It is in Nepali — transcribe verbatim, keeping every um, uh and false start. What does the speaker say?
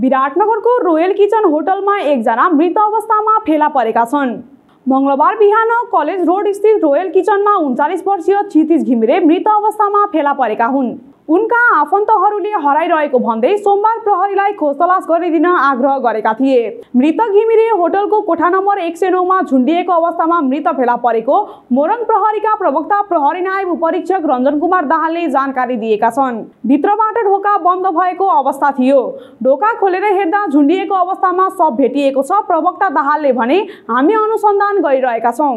विराटनगरको रोयल किचन होटलमा एकजना मृत अवस्थामा फेला परेका छन्। मंगलबार बिहान कलेज रोड स्थित रोयल किचनमा उन्चालीस वर्षीय चितिज घिमिरे मृत अवस्थामा फेला परेका हुन्। उनका आफन्तहरूले हराइरहेको भन्दै सोमबार प्रहरीलाई खोजतलास गरिदिन आग्रह गरेका थिए। मृत घिमिरे होटलको कोठा नम्बर एक सौ नौ में झुन्डिएको अवस्थामा मृत फेला परेको मोरङ प्रहरीका प्रवक्ता प्रहरी नायब उपरीक्षक रंजन कुमार दालले जानकारी दिएका छन्। भित्रबाट ढोका बन्द भएको अवस्था थियो। ढोका खोलेर हेर्दा झुन्डिएको अवस्थामा सब भेटिएको छ। प्रवक्ता दालले भने, हामी अनुसन्धान गरिरहेका छौं।